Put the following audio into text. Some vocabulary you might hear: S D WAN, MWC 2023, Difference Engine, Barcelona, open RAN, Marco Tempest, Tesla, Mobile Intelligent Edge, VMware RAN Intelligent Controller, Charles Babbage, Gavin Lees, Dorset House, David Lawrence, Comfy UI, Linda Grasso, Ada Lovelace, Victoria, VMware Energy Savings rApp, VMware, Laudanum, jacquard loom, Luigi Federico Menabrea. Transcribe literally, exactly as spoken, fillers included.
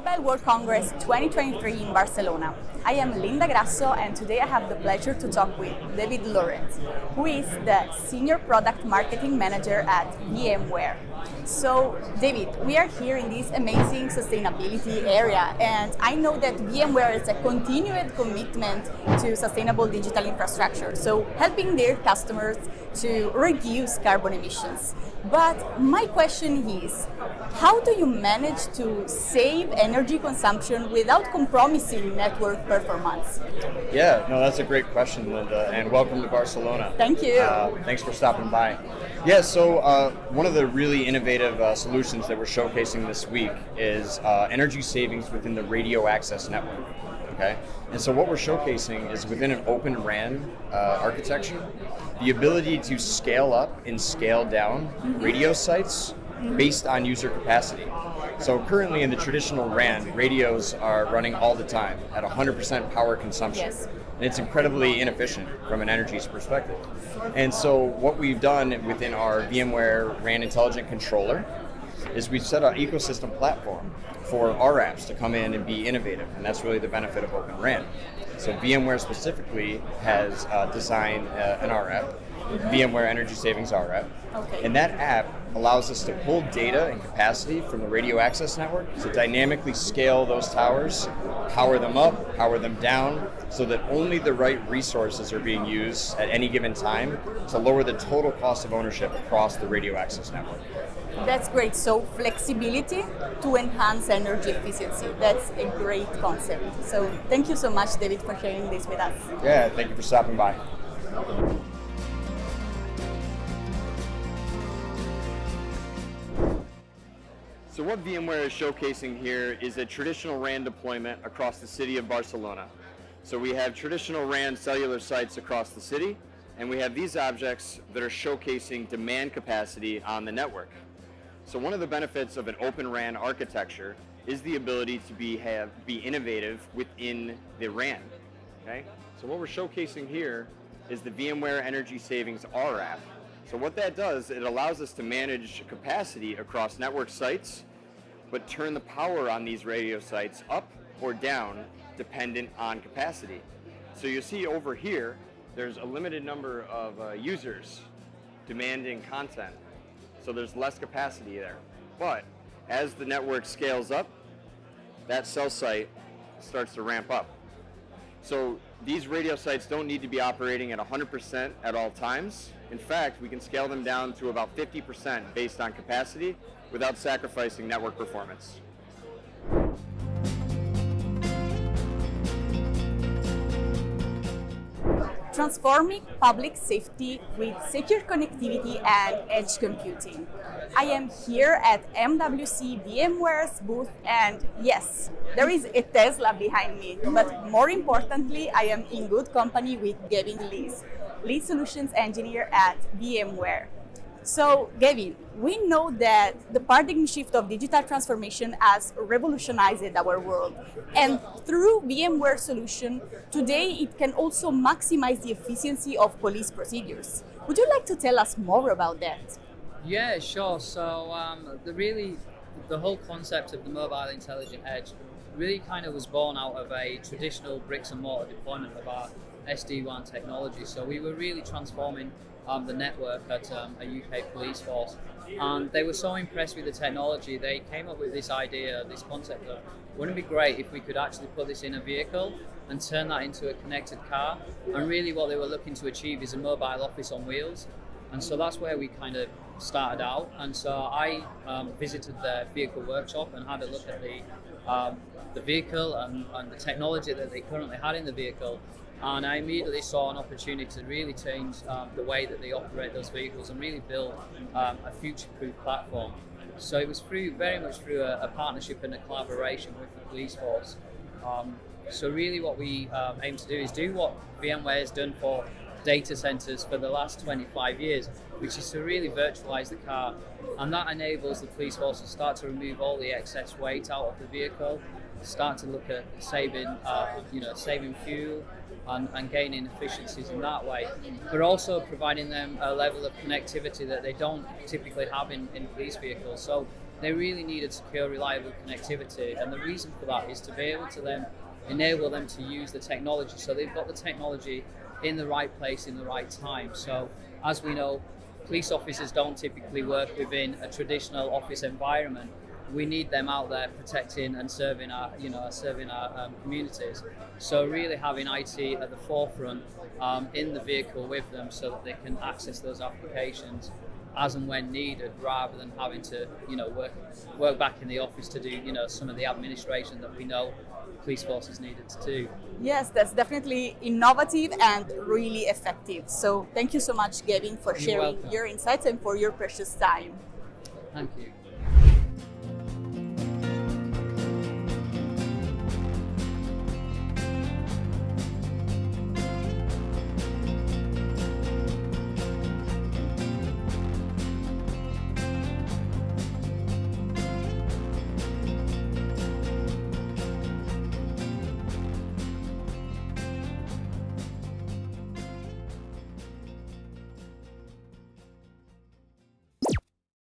Mobile World Congress twenty twenty-three in Barcelona. I am Linda Grasso, and today I have the pleasure to talk with David Lawrence, who is the Senior Product Marketing Manager at VMware. So, David, we are here in this amazing sustainability area, and I know that VMware is a continued commitment to sustainable digital infrastructure, so helping their customers to reduce carbon emissions. But my question is, how do you manage to save energy consumption without compromising network performance? Yeah, no, that's a great question, Linda, and welcome to Barcelona. Thank you. Uh, thanks for stopping by. Yeah, so uh, one of the really innovative uh, solutions that we're showcasing this week is uh, energy savings within the radio access network. Okay, and so what we're showcasing is within an open RAN uh, architecture, the ability to scale up and scale down mm-hmm. radio sites based on user capacity. So currently in the traditional RAN, radios are running all the time at one hundred percent power consumption. Yes. And it's incredibly inefficient from an energy perspective. And so what we've done within our VMware RAN Intelligent Controller is we've set our ecosystem platform for our apps to come in and be innovative, and that's really the benefit of Open RAN. So VMware specifically has uh, designed uh, an R app, VMware Energy Savings rApp, okay. and that app allows us to pull data and capacity from the radio access network to dynamically scale those towers, power them up, power them down, so that only the right resources are being used at any given time to lower the total cost of ownership across the radio access network. That's great. So flexibility to enhance energy efficiency. That's a great concept. So thank you so much, David, for sharing this with us. Yeah, thank you for stopping by. So what VMware is showcasing here is a traditional RAN deployment across the city of Barcelona. So we have traditional RAN cellular sites across the city, and we have these objects that are showcasing demand capacity on the network. So one of the benefits of an open RAN architecture is the ability to be, have, be innovative within the RAN. Okay? So what we're showcasing here is the VMware Energy Savings rApp. So what that does, it allows us to manage capacity across network sites, but turn the power on these radio sites up or down dependent on capacity. So you see over here, there's a limited number of uh, users demanding content. So there's less capacity there. But as the network scales up, that cell site starts to ramp up. So these radio sites don't need to be operating at one hundred percent at all times. In fact, we can scale them down to about fifty percent based on capacity without sacrificing network performance. Transforming public safety with secure connectivity and edge computing. I am here at M W C VMware's booth, and yes, there is a Tesla behind me, but more importantly, I am in good company with Gavin Lees, Lead Solutions Engineer at VMware. So, Gavin, we know that the paradigm shift of digital transformation has revolutionized our world. And through VMware solution, today it can also maximize the efficiency of police procedures. Would you like to tell us more about that? Yeah, sure. So, um, the really, the whole concept of the Mobile Intelligent Edge really kind of was born out of a traditional bricks and mortar deployment of our S D WAN technology. So we were really transforming um, the network at um, a U K police force, and they were so impressed with the technology, they came up with this idea, this concept of, wouldn't it be great if we could actually put this in a vehicle and turn that into a connected car? And really what they were looking to achieve is a mobile office on wheels. And so that's where we kind of started out. And so I um, visited their vehicle workshop and had a look at the, um, the vehicle and, and the technology that they currently had in the vehicle. And I immediately saw an opportunity to really change um, the way that they operate those vehicles and really build um, a future-proof platform. So it was through, very much through a, a partnership and a collaboration with the police force. Um, so really what we um, aim to do is do what VMware has done for data centers for the last twenty-five years, which is to really virtualize the car. And that enables the police force to start to remove all the excess weight out of the vehicle, start to look at saving, uh, you know, saving fuel, and, and gaining efficiencies in that way, but also providing them a level of connectivity that they don't typically have in, in police vehicles. So they really needed secure, reliable connectivity. And the reason for that is to be able to then enable them to use the technology. So they've got the technology in the right place, in the right time. So as we know, police officers don't typically work within a traditional office environment. We need them out there protecting and serving our, you know, serving our um, communities. So really having I T at the forefront um, in the vehicle with them so that they can access those applications as and when needed, rather than having to, you know, work work back in the office to do, you know, some of the administration that we know police forces needed to do. Yes, that's definitely innovative and really effective. So thank you so much, Gavin, for sharing your insights and for your precious time. Thank you.